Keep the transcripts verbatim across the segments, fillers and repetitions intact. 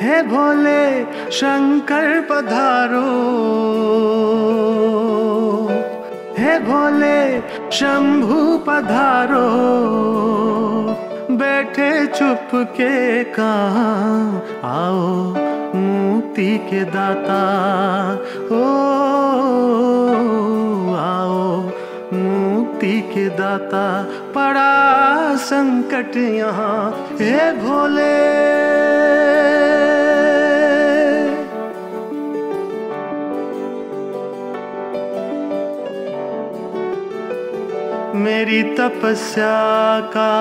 है भोले शंकर पधारो, है भोले शंभू पधारो। बैठे चुप के कहाँ आओ मुक्ति के दाता, ओ आओ मुक्ति के दाता। पड़ा संकट यहाँ हे भोले, मेरी तपस्या का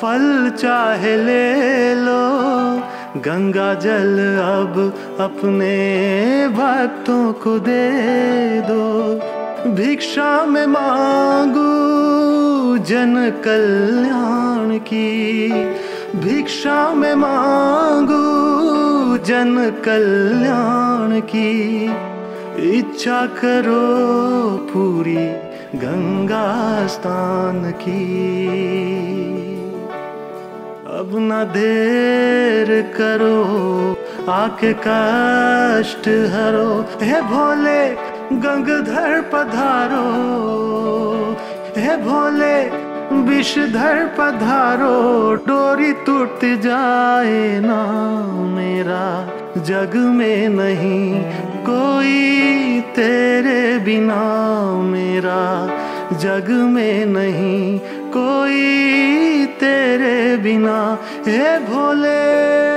फल चाहे ले लो। गंगा जल अब अपने भक्तों को दे दो। भिक्षा में मांगू जन कल्याण की, भिक्षा में मांगू जन कल्याण की। इच्छा करो पूरी गंगा स्थान की। अब न देर करो आके कष्ट हरो, हे भोले गंगधर पधारो, हे भोले विषधर पधारो। डोरी टूट जाए ना मेरा जग में नहीं कोई तेरे बिना, मेरा जग में नहीं कोई तेरे बिना। हे भोले